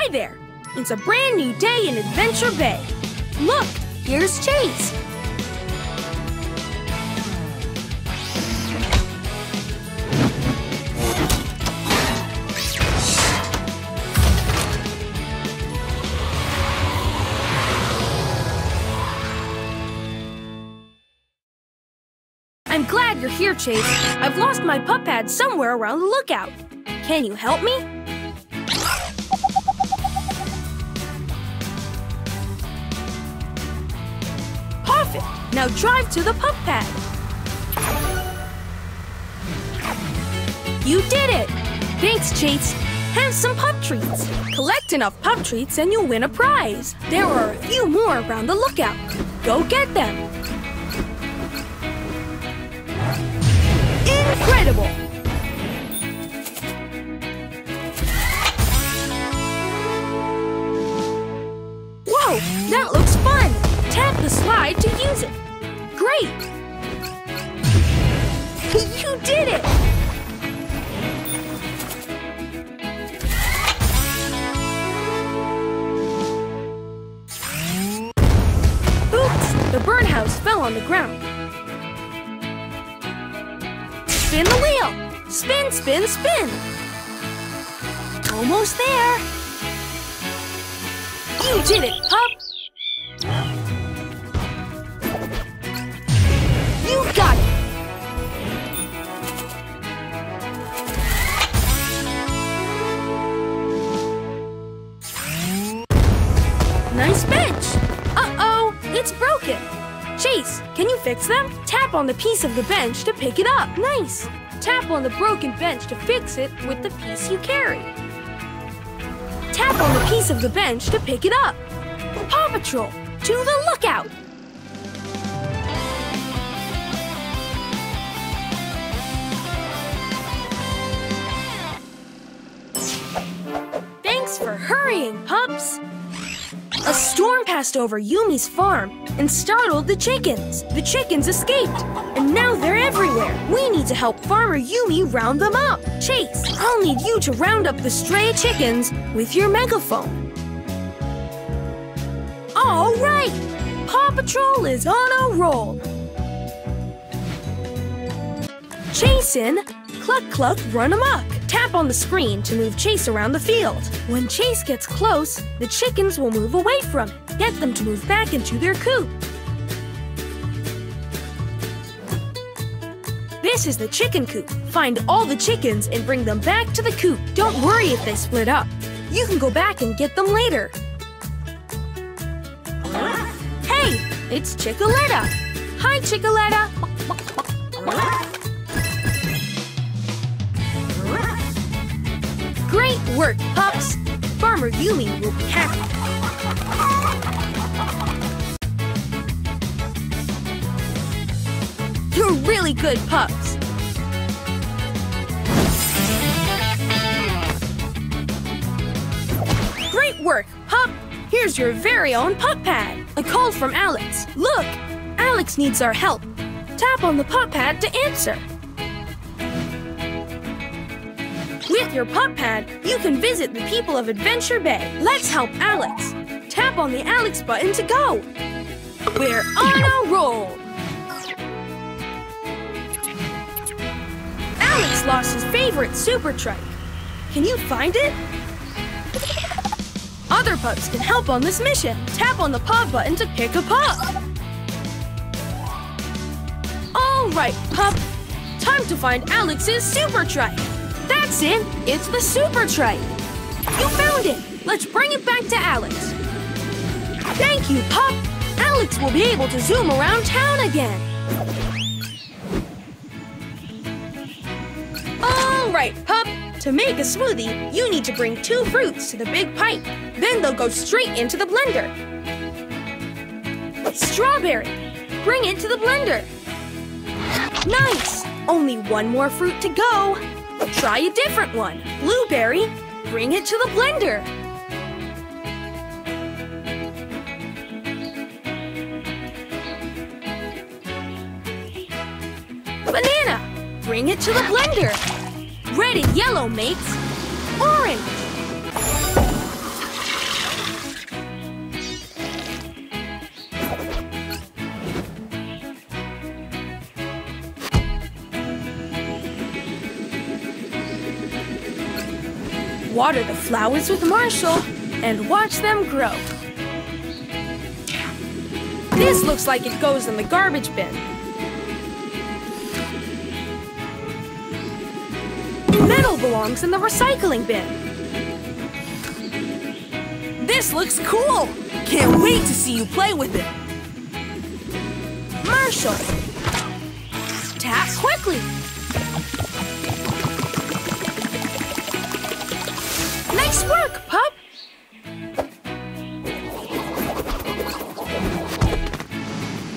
Hi there! It's a brand new day in Adventure Bay. Look, here's Chase. I'm glad you're here, Chase. I've lost my pup pad somewhere around the lookout. Can you help me? Perfect! Now drive to the pup pad. You did it! Thanks, Chase. Have some pup treats. Collect enough pup treats and you'll win a prize. There are a few more around the lookout. Go get them. Incredible! Whoa, that looks fun! Tap the slide to use it. Great! You did it! Oops, the burn house fell on the ground. Spin the wheel! Spin, spin, spin! Almost there! You did it, pup! You got it! Nice bench! Uh-oh, it's broken! Chase, can you fix them? Tap on the piece of the bench to pick it up. Nice! Tap on the broken bench to fix it with the piece you carry. Tap on the piece of the bench to pick it up. Paw Patrol, to the lookout! Thanks for hurrying, pups! A storm passed over Yumi's farm and startled the chickens. The chickens escaped, and now they're everywhere. We need to help Farmer Yumi round them up. Chase, I'll need you to round up the stray chickens with your megaphone. All right! Paw Patrol is on a roll. Chase in, cluck cluck run amok. Tap on the screen to move Chase around the field. When Chase gets close, the chickens will move away from it. Get them to move back into their coop. This is the chicken coop. Find all the chickens and bring them back to the coop. Don't worry if they split up. You can go back and get them later. Hey, it's Chickaletta. Hi, Chickaletta. Great work, pups! Farmer Yumi will be happy. You're really good pups! Great work, pup! Here's your very own pup pad! A call from Alex. Look! Alex needs our help. Tap on the pup pad to answer. With your pup pad, you can visit the people of Adventure Bay. Let's help Alex. Tap on the Alex button to go. We're on a roll. Alex lost his favorite super trike. Can you find it? Other pups can help on this mission. Tap on the paw button to pick a pup. All right, pup. Time to find Alex's super trike. That's it! It's the super trike! You found it! Let's bring it back to Alex! Thank you, pup! Alex will be able to zoom around town again! Alright, pup! To make a smoothie, you need to bring 2 fruits to the big pipe. Then they'll go straight into the blender. Strawberry! Bring it to the blender! Nice! Only 1 more fruit to go! Try a different one. Blueberry, bring it to the blender. Banana, bring it to the blender. Red and yellow makes orange. Water the flowers with Marshall and watch them grow. This looks like it goes in the garbage bin. Metal belongs in the recycling bin. This looks cool! Can't wait to see you play with it. Marshall, tap quickly. Nice work, pup.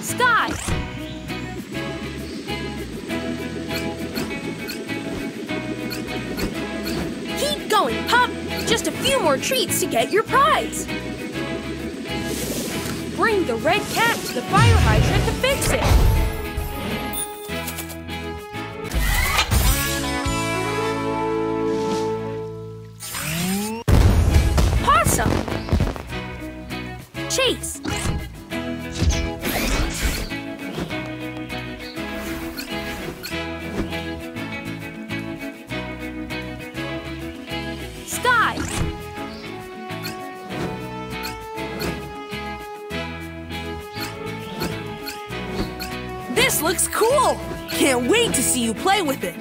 Skye. Keep going, pup. Just a few more treats to get your prize. Bring the red cat to the fire hydrant to fix it. Possum. Chase. Skye. This looks cool! Can't wait to see you play with it!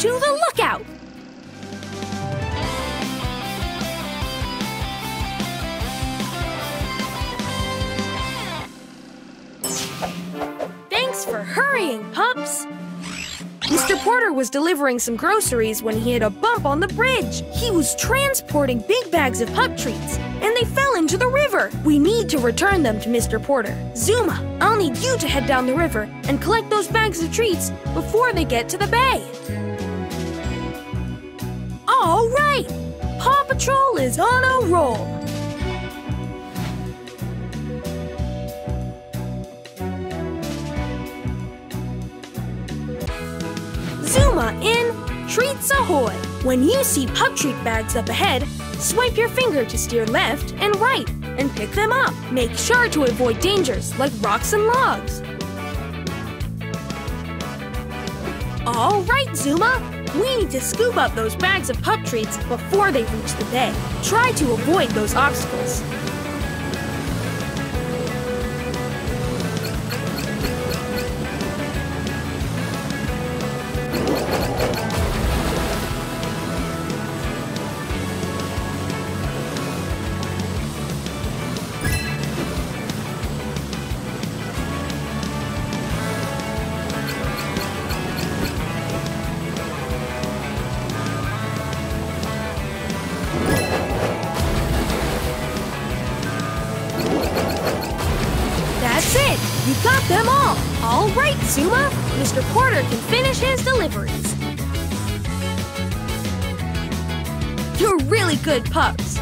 To the lookout! Thanks for hurrying, pups! Mr. Porter was delivering some groceries when he hit a bump on the bridge. He was transporting big bags of pup treats, and they fell into the river. We need to return them to Mr. Porter. Zuma, I'll need you to head down the river and collect those bags of treats before they get to the bay. All right, Paw Patrol is on a roll. Zuma in Treats Ahoy! When you see pup treat bags up ahead, swipe your finger to steer left and right and pick them up. Make sure to avoid dangers like rocks and logs. All right, Zuma, we need to scoop up those bags of pup treats before they reach the bay. Try to avoid those obstacles. You got them all! All right, Zuma! Mr. Porter can finish his deliveries. You're really good pups.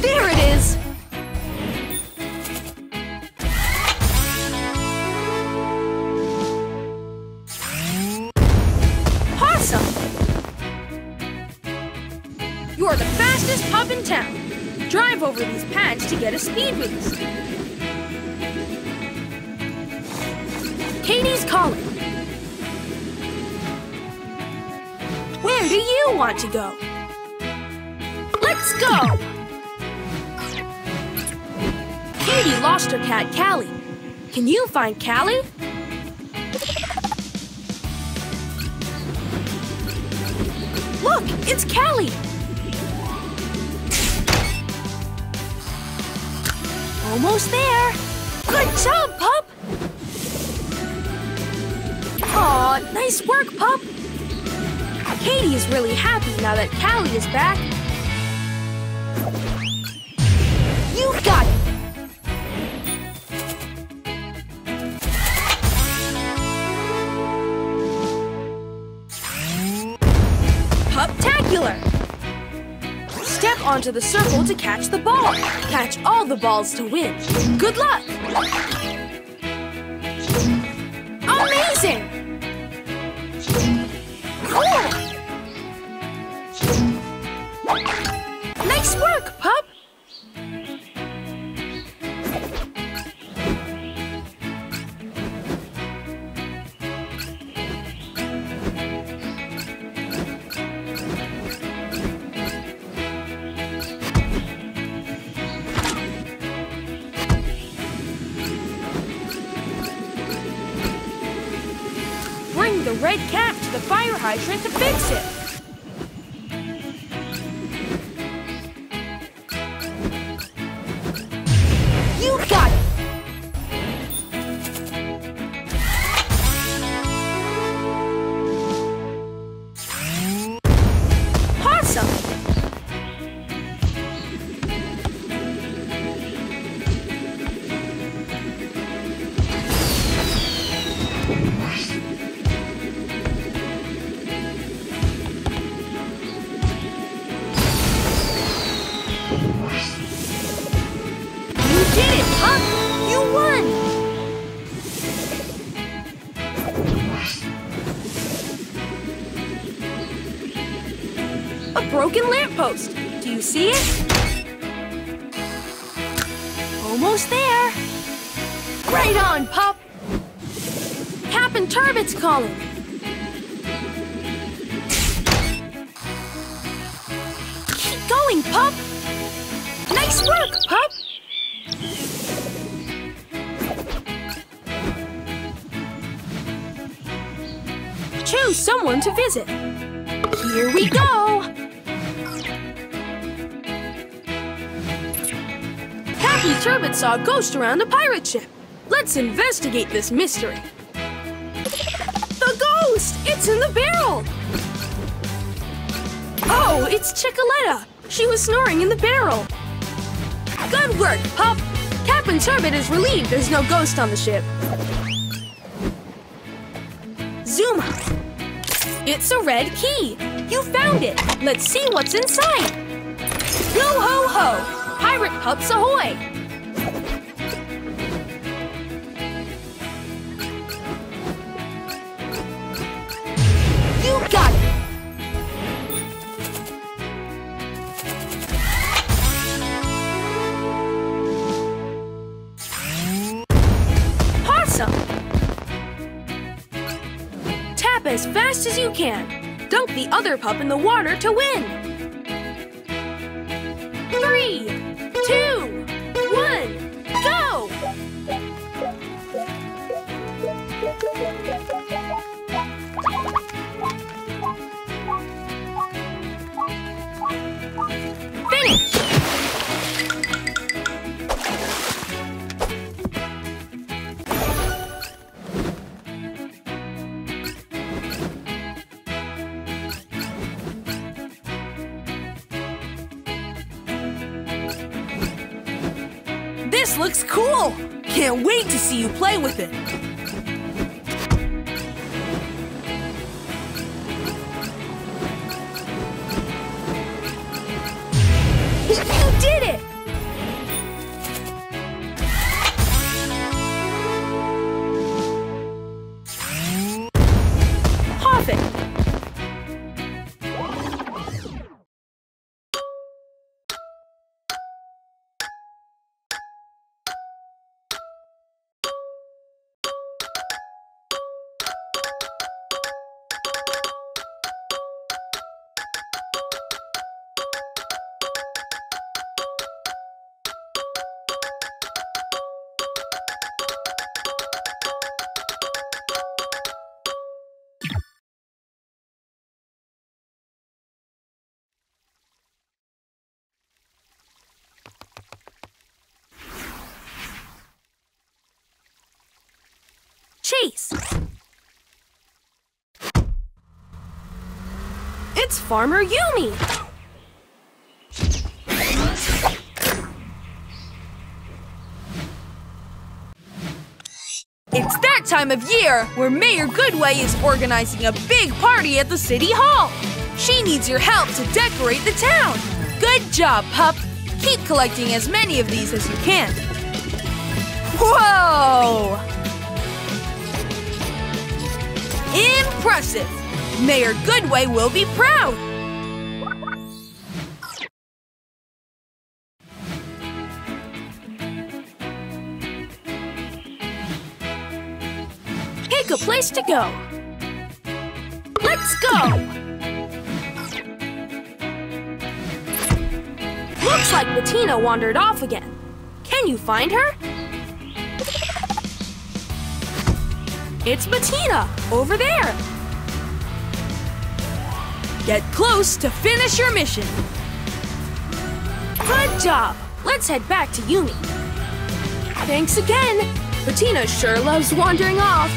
There it is! You're the fastest pup in town. Drive over these pads to get a speed boost. Katie's calling. Where do you want to go? Let's go! Katie lost her cat, Callie. Can you find Callie? Look, it's Callie! Almost there! Good job, pup! Aw, nice work, pup! Katie is really happy now that Callie is back. You got it! popular. Step onto the circle to catch the ball. Catch all the balls to win. Good luck! Amazing! Cool! Nice work, pup! Red cap to the fire hydrant to fix it. You got it. Possum. Broken lamppost. Do you see it? Almost there. Right on, pup. Captain Turbot's calling. Keep going, pup. Nice work, pup. Choose someone to visit. Here we go. Captain Turbot saw a ghost around a pirate ship. Let's investigate this mystery. The ghost! It's in the barrel! Oh, it's Chickaletta. She was snoring in the barrel. Good work, pup. Captain Turbot is relieved there's no ghost on the ship. Zuma. It's a red key. You found it. Let's see what's inside. Yo ho ho! Pirate pups ahoy! Tap as fast as you can. Dunk the other pup in the water to win. 3, 2, 1, go! Finish! This looks cool! Can't wait to see you play with it! You did it! Perfect! Chase. It's Farmer Yumi. It's that time of year where Mayor Goodway is organizing a big party at the city hall. She needs your help to decorate the town. Good job, pup. Keep collecting as many of these as you can. Whoa! Impressive! Mayor Goodway will be proud! Pick a place to go. Let's go! Looks like Bettina wandered off again. Can you find her? It's Bettina, over there. Get close to finish your mission. Good job. Let's head back to Yumi. Thanks again. Bettina sure loves wandering off.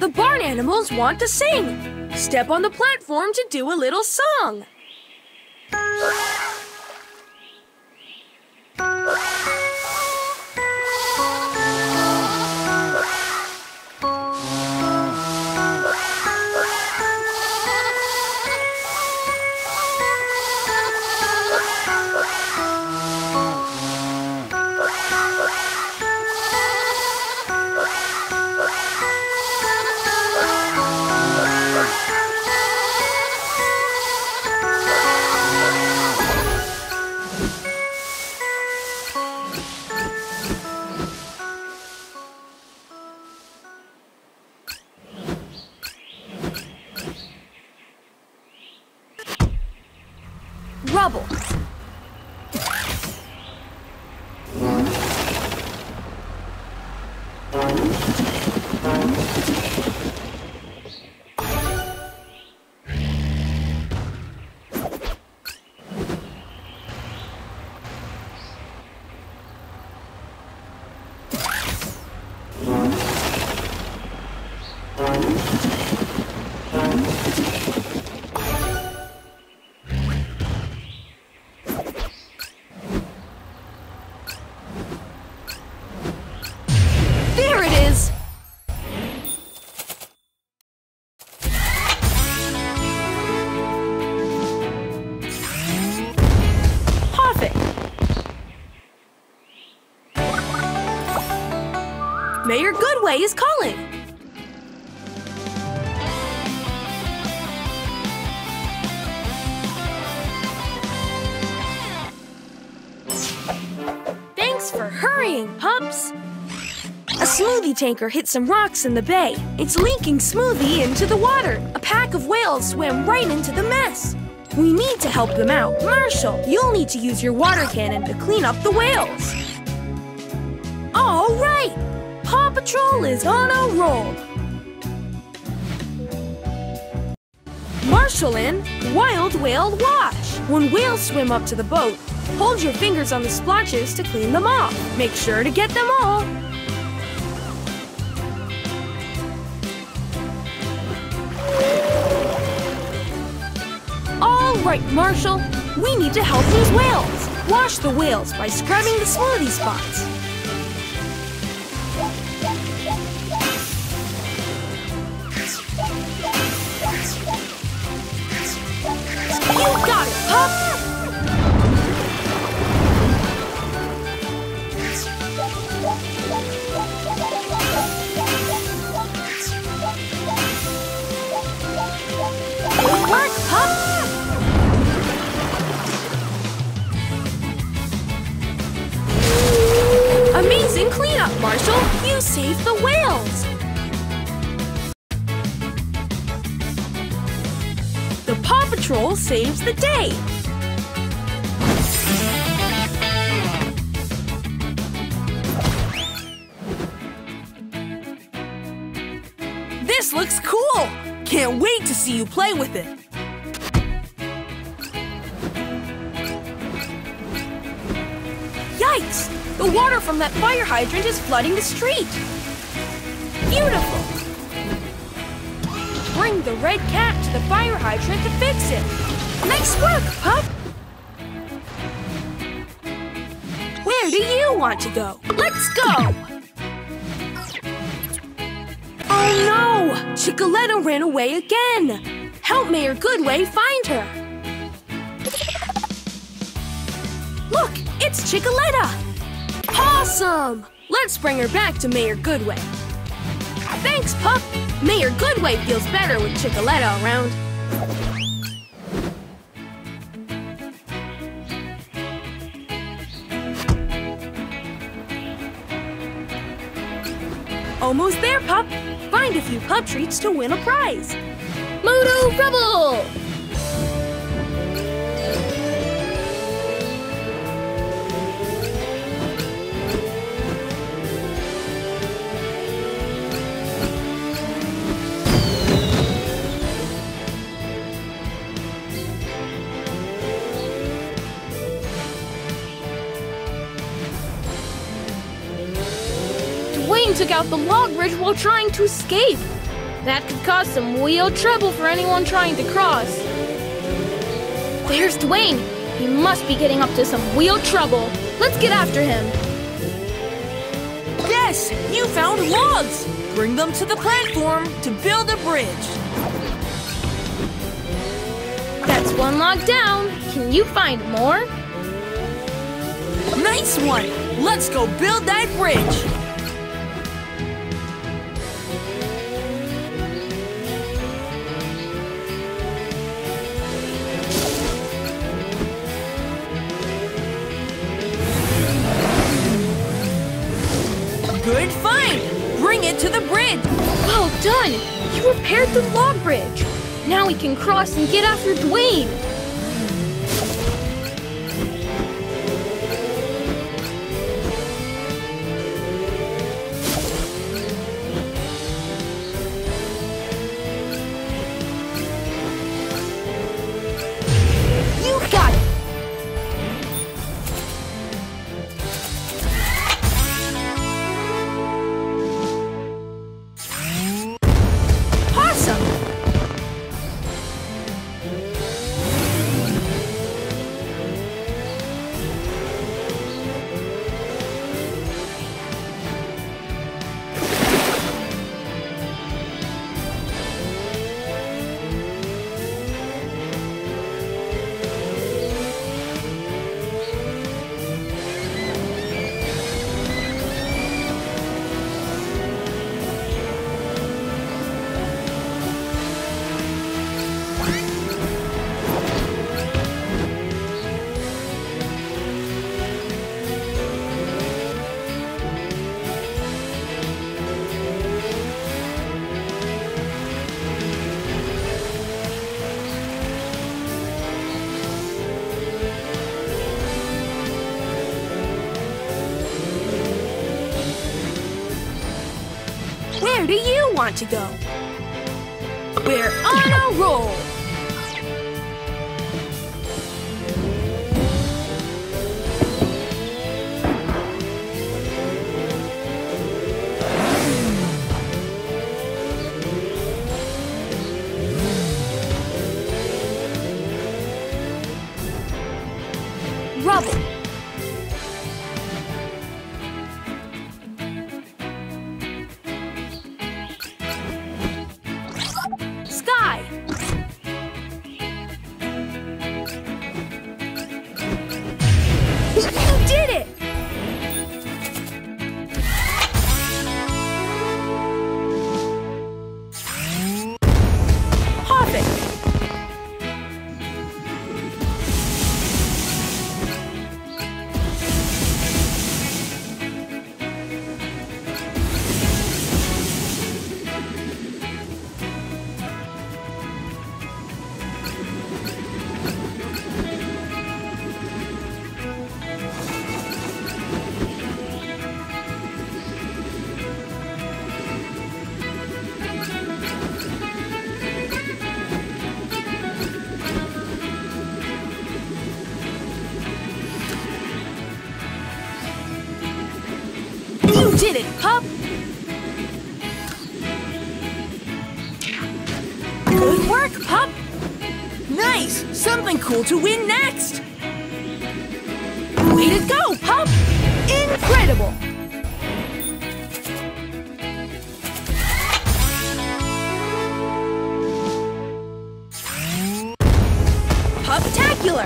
The barn animals want to sing. Step on the platform to do a little song. Rubble. Mayor Goodway is calling. Thanks for hurrying, pups. A smoothie tanker hit some rocks in the bay. It's leaking smoothie into the water. A pack of whales swam right into the mess. We need to help them out. Marshall, you'll need to use your water cannon to clean up the whales. All right. Paw Patrol is on a roll! Marshall in Wild Whale Watch. When whales swim up to the boat, hold your fingers on the splotches to clean them off. Make sure to get them all. All right, Marshall, we need to help these whales. Wash the whales by scrubbing the smoothie spots. You got it, pup! Good work, pup! Amazing cleanup, Marshall! You saved the whales! Patrol saves the day. This looks cool. Can't wait to see you play with it. Yikes! The water from that fire hydrant is flooding the street. Beautiful. Bring the red cat to the fire hydrant to fix it. Nice work, pup! Where do you want to go? Let's go! Oh no! Chickaletta ran away again! Help Mayor Goodway find her! Look! It's Chickaletta! Awesome! Let's bring her back to Mayor Goodway. Thanks, Pup! Mayor Goodway feels better with Chickaletta around. Almost there, Pup! Find a few pup treats to win a prize! Moto Rubble! Took out the log bridge while trying to escape. That could cause some real trouble for anyone trying to cross. There's Dwayne. He must be getting up to some real trouble. Let's get after him. Yes, you found logs. Bring them to the platform to build a bridge. That's one log down. Can you find more? Nice one. Let's go build that bridge. Good find! Bring it to the bridge! Well done! You repaired the log bridge! Now we can cross and get after Dwayne! Where do you want to go? We're on a roll! Rubble! Did it, Pup! Good work, Pup! Nice! Something cool to win next! Way to go, Pup! Incredible! Spectacular!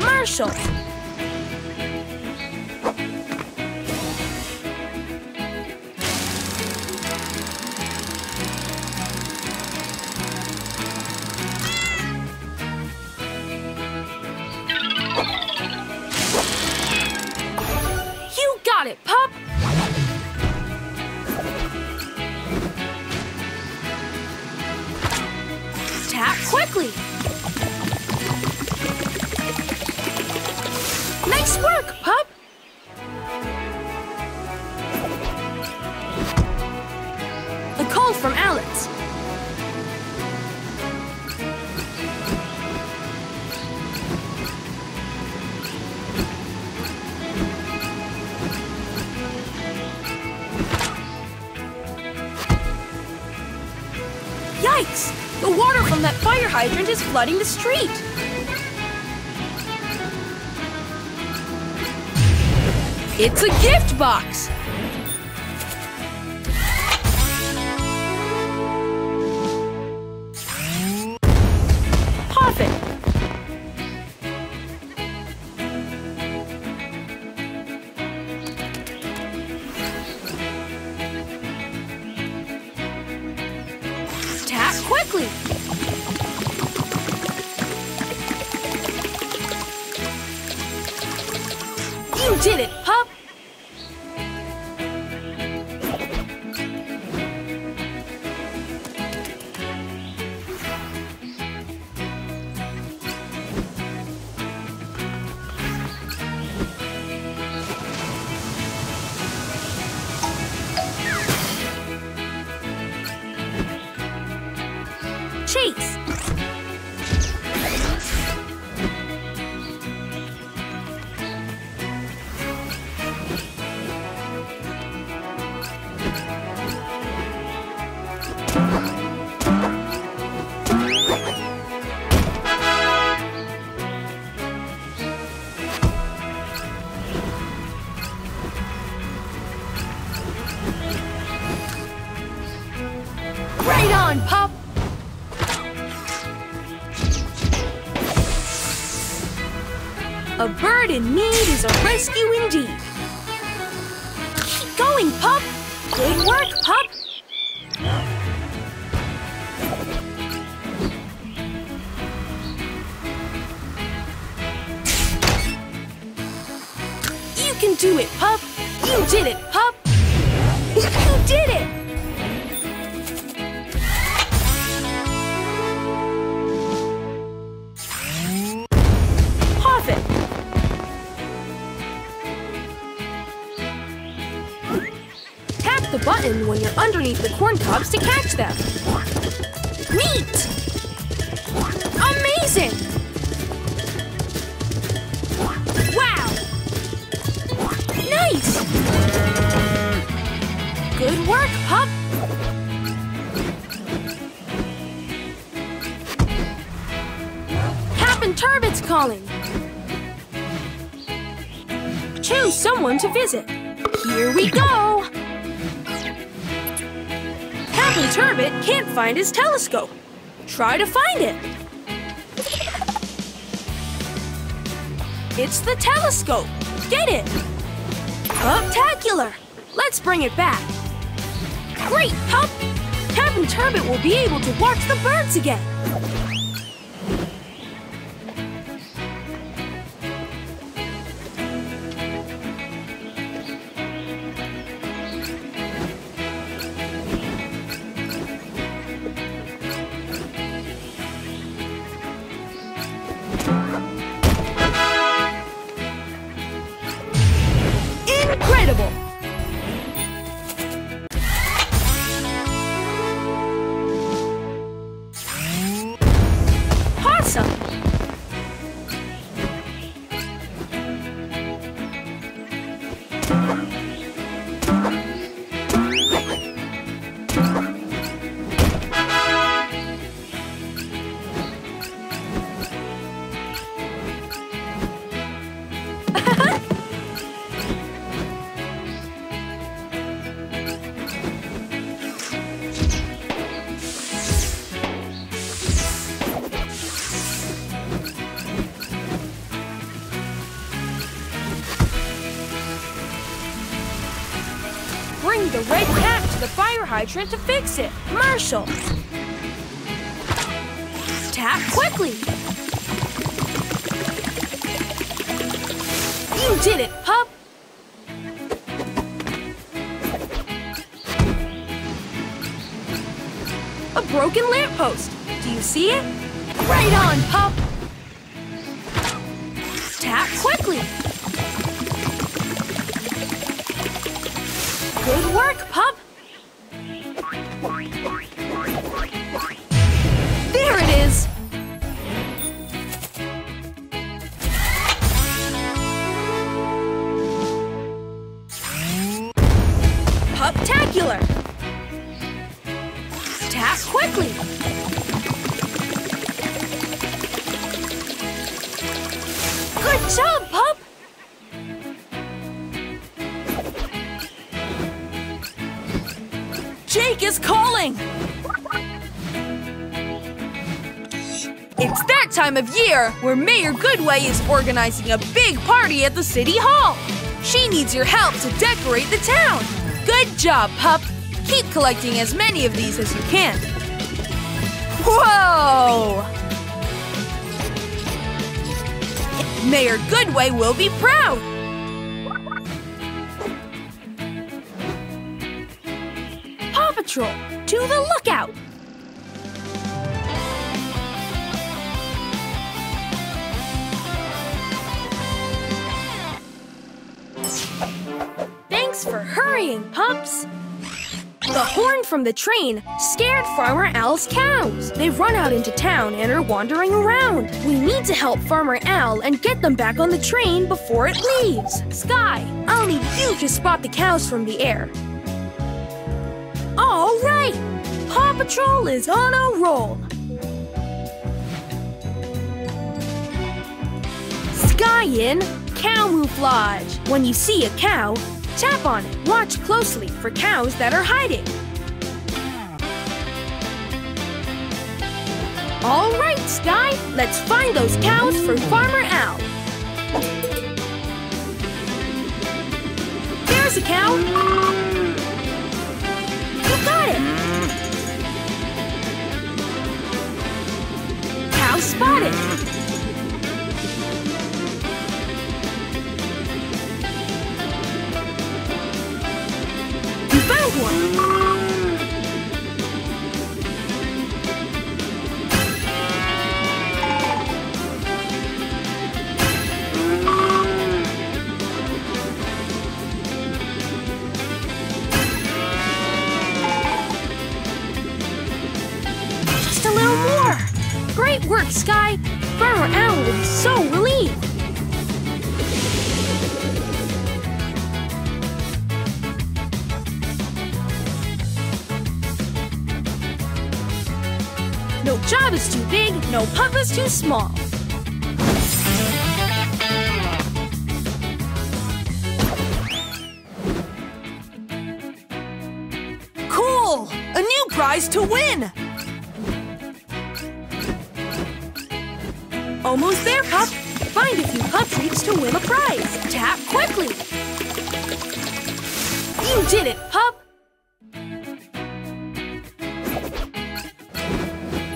Marshall! You got it, pup! Tap quickly! Nice work, pup! A call from Alex. Yikes! The water from that fire hydrant is flooding the street! It's a gift box! Pop it! Tap quickly! You did it, pup! Chase! Right on, pup! A bird in need is a rescue indeed. Keep going, pup! Good work, pup! You can do it, pup! You did it, pup! You did it! The button when you're underneath the corn cobs to catch them. Neat! Amazing! Wow! Nice! Good work, pup! Captain Turbot's calling! Choose someone to visit. Here we go! Captain Turbot can't find his telescope. Try to find it. It's the telescope. Get it. Spectacular. Let's bring it back. Great, pup. Captain Turbot will be able to watch the birds again. the red cap to the fire hydrant to fix it. Marshall. Tap quickly. You did it, pup. A broken lamppost. Do you see it? Right on, pup. Tap quickly. Good work, pup. There it is. Pup-tacular. Tap quickly. Good job, pup. Jake is calling! It's that time of year where Mayor Goodway is organizing a big party at the City Hall. She needs your help to decorate the town. Good job, pup. Keep collecting as many of these as you can. Whoa! Mayor Goodway will be proud. To the lookout! Thanks for hurrying, pups! The horn from the train scared Farmer Al's cows. They've run out into town and are wandering around. We need to help Farmer Al and get them back on the train before it leaves. Skye, I'll need you to spot the cows from the air. All right! Paw Patrol is on a roll! Skye in camouflage. When you see a cow, tap on it. Watch closely for cows that are hiding. All right, Skye, let's find those cows for Farmer Al. There's a cow! Got it! Cow spotted! You found one! Great work, Skye! Farmer Al is so relieved! No job is too big, no pup is too small. Cool! A new prize to win! Almost there, pup. Find a few pup treats to win a prize. Tap quickly. You did it, pup.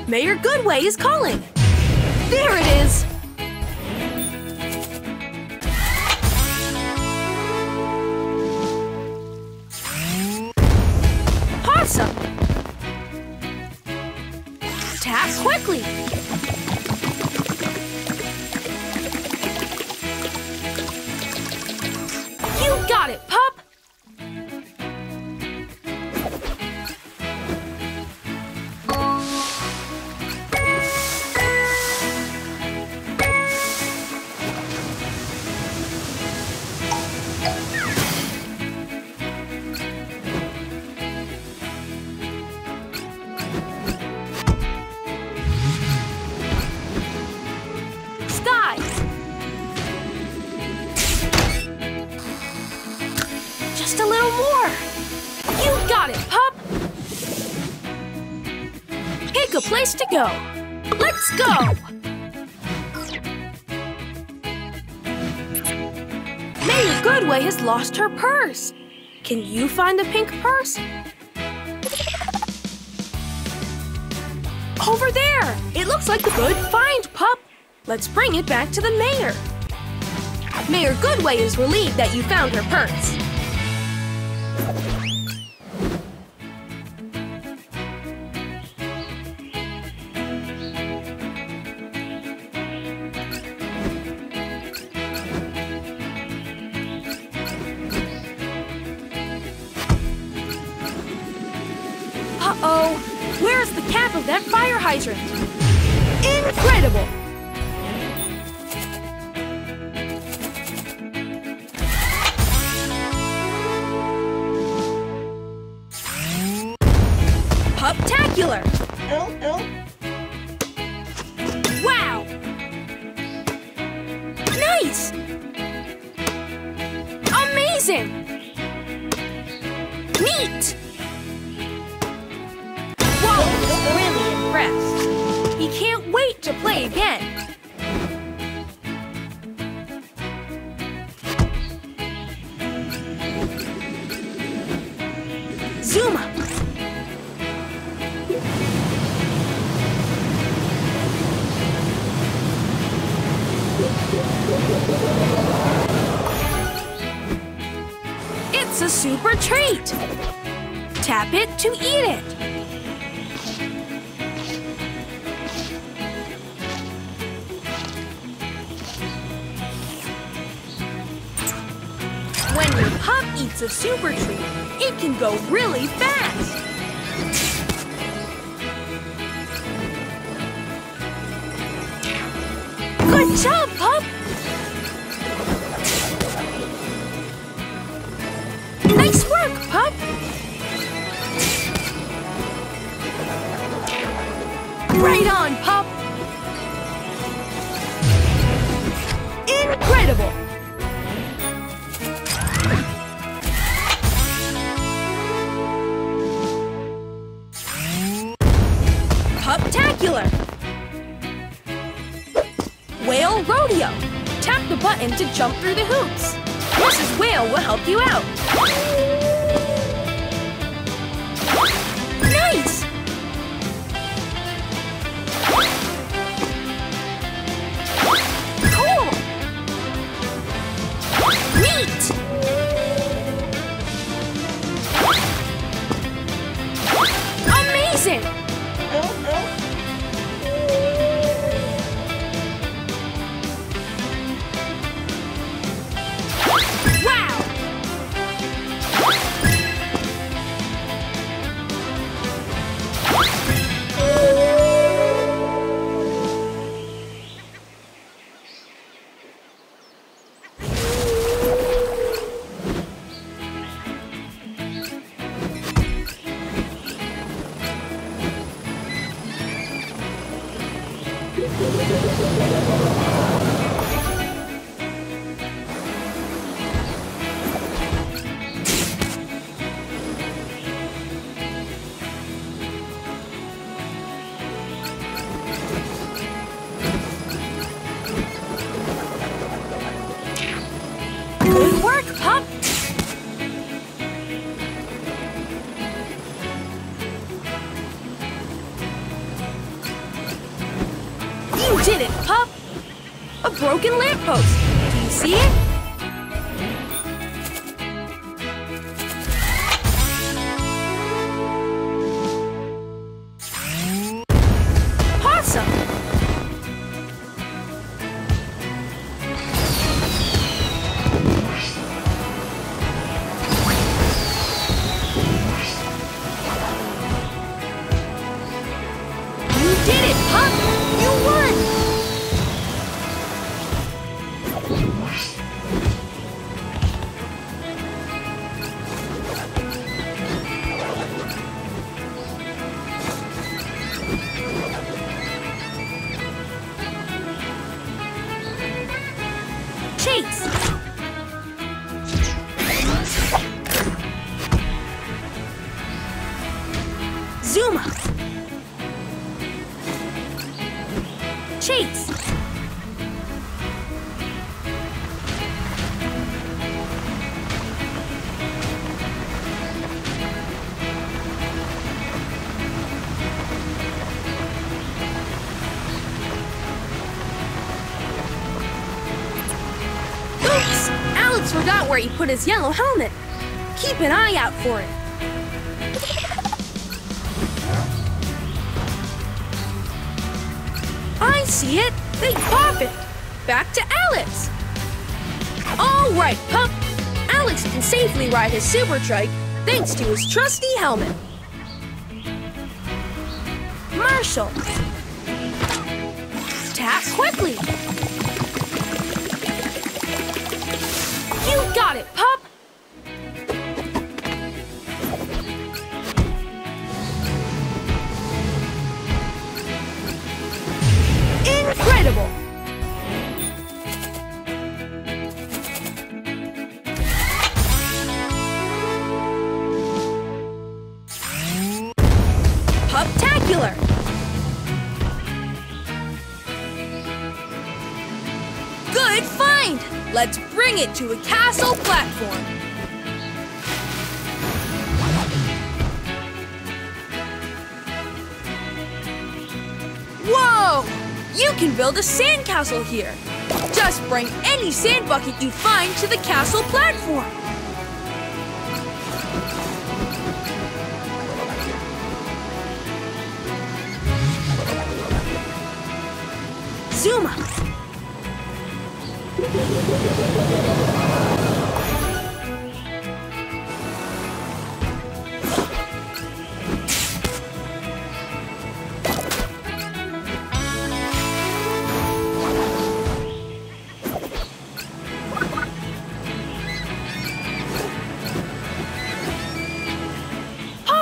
Mayor Goodway is calling. There it is. Possum. Tap quickly. Got it, pup! To go. Let's go! Mayor Goodway has lost her purse. Can you find the pink purse? Over there! It looks like a good find, pup! Let's bring it back to the mayor! Mayor Goodway is relieved that you found her purse. Uh-oh! Where's the cap of that fire hydrant? Incredible! Puptacular! Wow! Nice! Amazing! Neat! Really impressed. He can't wait to play again. Zuma. It's a super treat. Tap it to eat it. It's a super treat. It can go really fast. Good job, pup! Nice work, pup! Right on, pup! Incredible! Whale Rodeo. Tap the button to jump through the hoops. Mrs. Whale will help you out. Nice! Cool! Neat! Amazing! Did it, pup? A broken lamppost. Do you see it? Possum. You did it, pup. You won. Chase! Zuma! Chase! Alex forgot where he put his yellow helmet. Keep an eye out for it. I see it. They pop it. Back to Alex. All right, pup. Alex can safely ride his super trike thanks to his trusty helmet. Marshall. Tap quickly. You got it, pup. Incredible. Puptacular. Good find! Let's bring it to a castle platform. Whoa! You can build a sandcastle here. Just bring any sand bucket you find to the castle platform. Zuma! Paw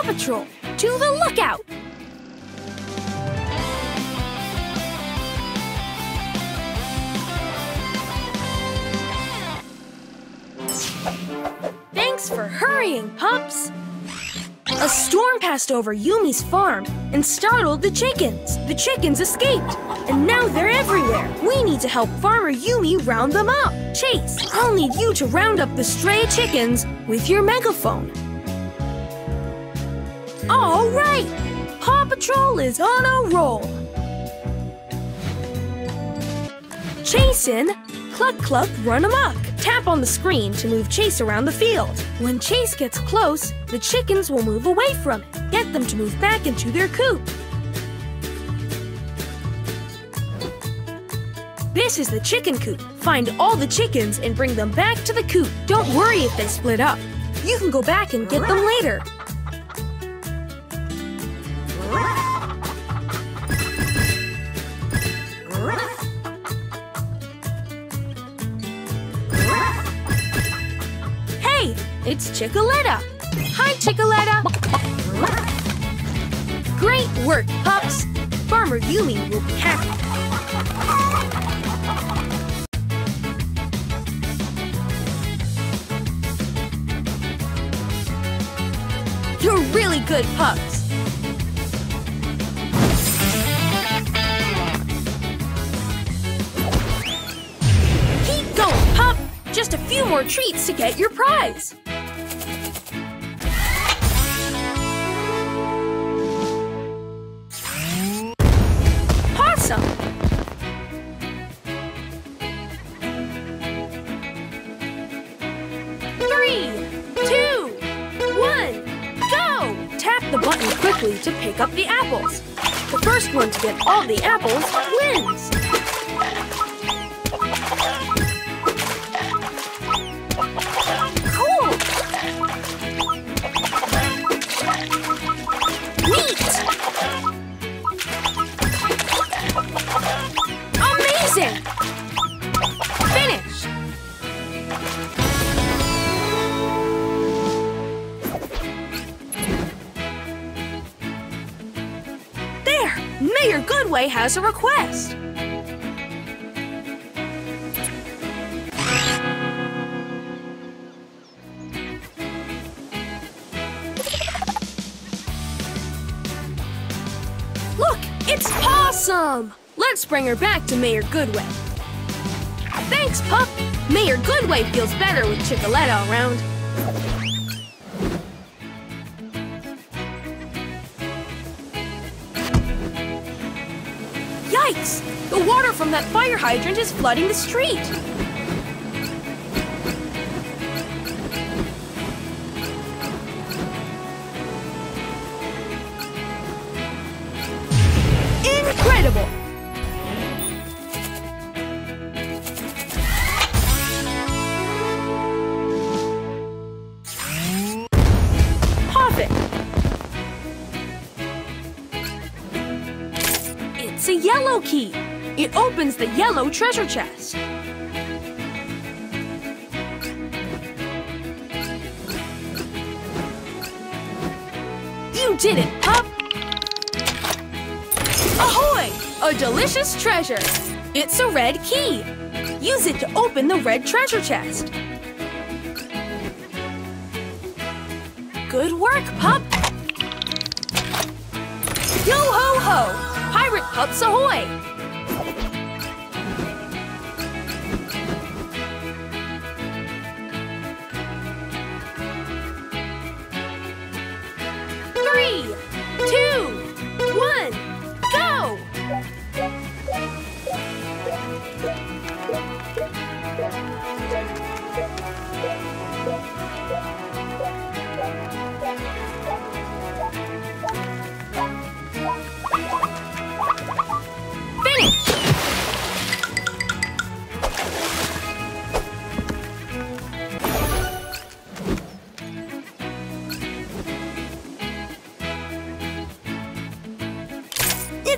Patrol, to the lookout! Thanks for hurrying, pups! A storm passed over Yumi's farm and startled the chickens. The chickens escaped, and now they're everywhere. We need to help Farmer Yumi round them up. Chase, I'll need you to round up the stray chickens with your megaphone. All right! Paw Patrol is on a roll. Chase in, Cluck Cluck run amok. Tap on the screen to move Chase around the field. When Chase gets close, the chickens will move away from it. Get them to move back into their coop. This is the chicken coop. Find all the chickens and bring them back to the coop. Don't worry if they split up. You can go back and get them later. It's Chickaletta. Hi, Chickaletta. Great work, pups. Farmer Yumi will be happy. You're really good pups. Keep going, pup. Just a few more treats to get your prize. To pick up the apples. The first one to get all the apples wins. Cool! Neat! Amazing! Finished! Mayor Goodway has a request. Look, it's Possum! Let's bring her back to Mayor Goodway. Thanks, pup. Mayor Goodway feels better with Chickaletta around. The water from that fire hydrant is flooding the street. yellow key. It opens the yellow treasure chest. You did it, pup! Ahoy! A delicious treasure. It's a red key. Use it to open the red treasure chest. Good work, pup! Yo-ho-ho! Pirate pups ahoy!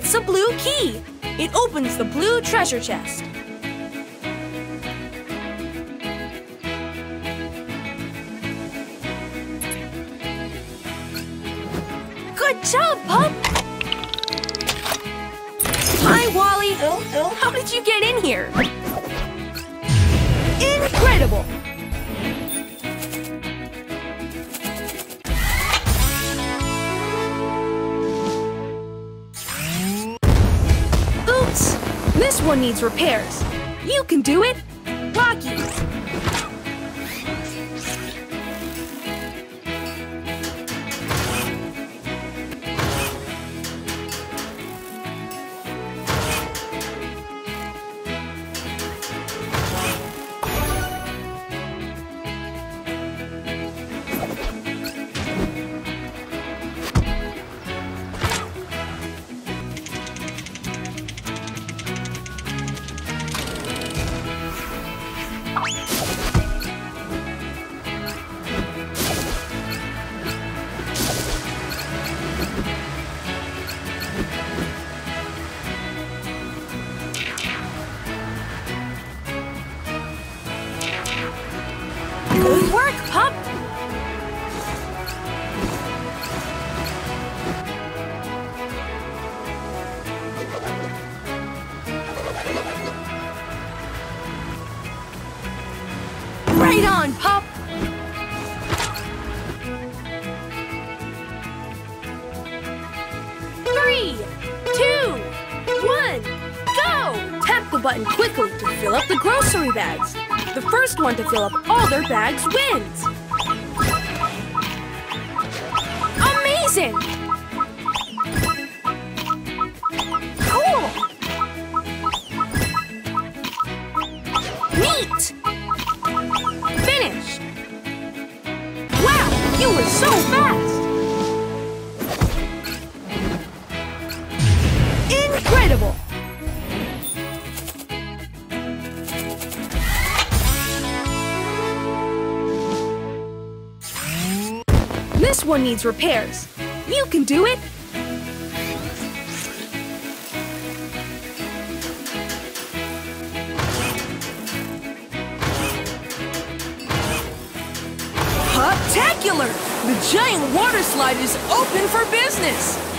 It's a blue key. It opens the blue treasure chest. Good job, pup! Hi, Wally. How did you get in here? Incredible! This one needs repairs. You can do it, Rocky. Good work, pup! Right on, pup! Three, two, one, go! Tap the button quickly to fill up the grocery bags. The first one to fill up all their bags wins! Amazing! Cool! Neat! Finished! Wow! You were so fast! Incredible! This one needs repairs. You can do it. Puptacular! The giant water slide is open for business.